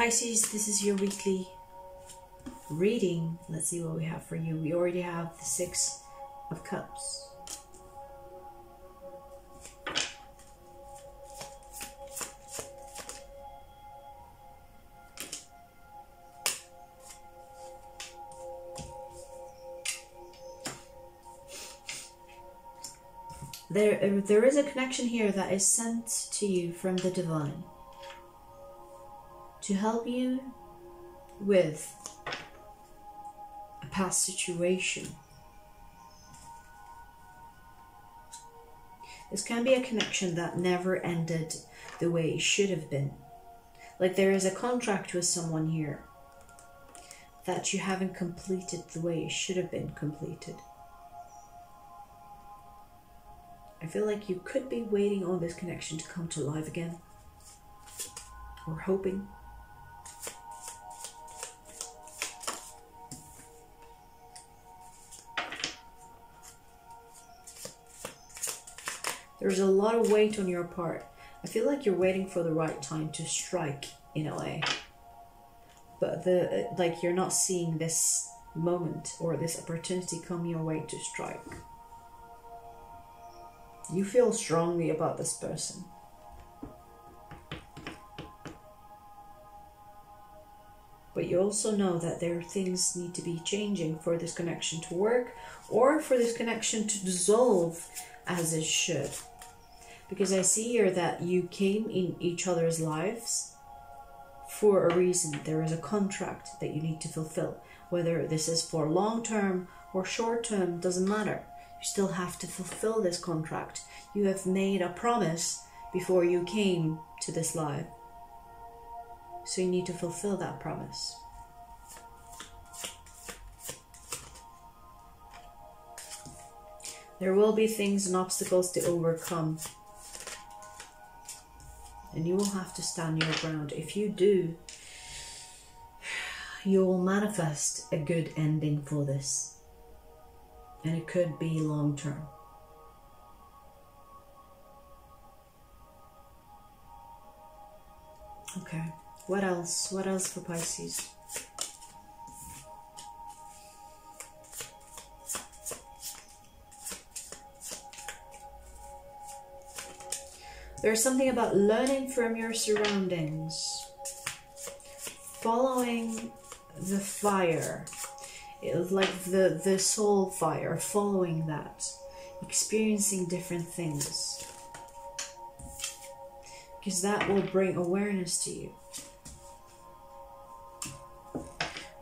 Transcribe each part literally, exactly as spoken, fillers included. Pisces, this is your weekly reading. Let's see what we have for you. We already have the Six of Cups. There, there is a connection here that is sent to you from the divine to help you with a past situation. This can be a connection that never ended the way it should have been. Like there is a contract with someone here that you haven't completed the way it should have been completed. I feel like you could be waiting on this connection to come to life again, or hoping. There's a lot of weight on your part. I feel like you're waiting for the right time to strike in a way, but the like you're not seeing this moment or this opportunity come your way to strike. You feel strongly about this person. But you also know that there are things need to be changing for this connection to work, or for this connection to dissolve as it should. Because I see here that you came in each other's lives for a reason. There is a contract that you need to fulfill. Whether this is for long term or short term, doesn't matter. You still have to fulfill this contract. You have made a promise before you came to this life. So you need to fulfill that promise. There will be things and obstacles to overcome. And you will have to stand your ground. If you do, you will manifest a good ending for this. And it could be long term. Okay, what else? What else for Pisces? There's something about learning from your surroundings, following the fire. It, like the, the soul fire, following that, experiencing different things. Because that will bring awareness to you.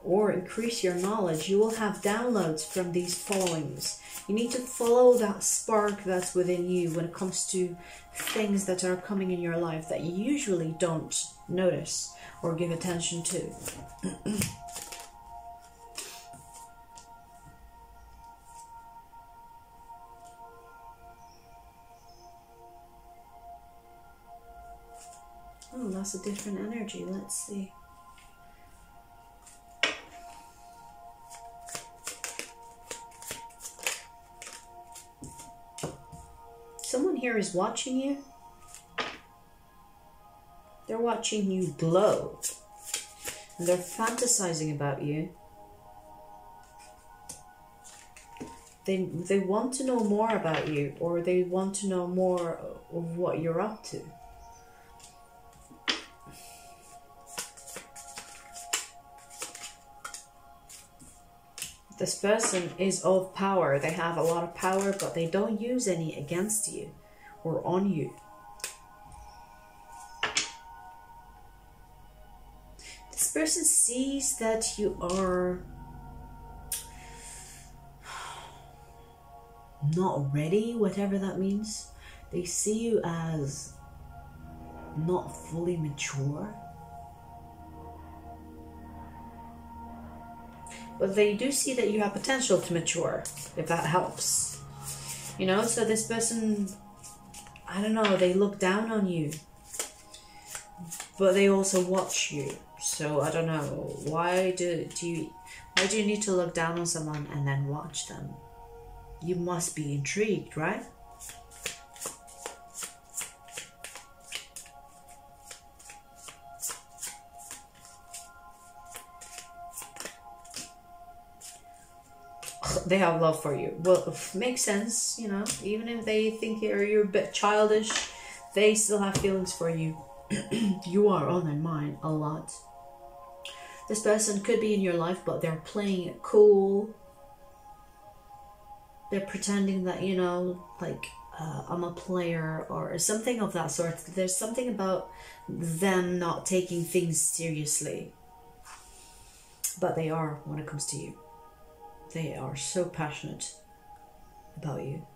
Or increase your knowledge. You will have downloads from these followings. You need to follow that spark that's within you when it comes to things that are coming in your life that you usually don't notice or give attention to. Oh, that's a different energy. Let's see. Someone here is watching you. They're watching you glow. And they're fantasizing about you. They, they want to know more about you, or they want to know more of what you're up to. This person is of power. They have a lot of power, but they don't use any against you or on you. This person sees that you are not ready, whatever that means. They see you as not fully mature. But they do see that you have potential to mature, if that helps. You know, so this person, I don't know, they look down on you. But they also watch you. So I don't know, why do, do you why do you need to look down on someone and then watch them? You must be intrigued, right? they have love for you. Well, it makes sense, you know, even if they think you're, you're a bit childish, they still have feelings for you. You are on their mind a lot. This person could be in your life, but they're playing it cool. They're pretending that, you know, like, uh, I'm a player or something of that sort. There's something about them not taking things seriously. But they are when it comes to you. They are so passionate about you.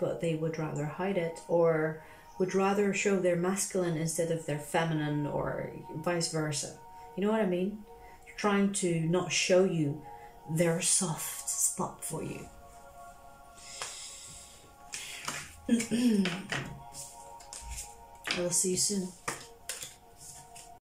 But they would rather hide it, or would rather show their masculine instead of their feminine, or vice versa. You know what I mean? They're trying to not show you their soft spot for you. I'll see you soon.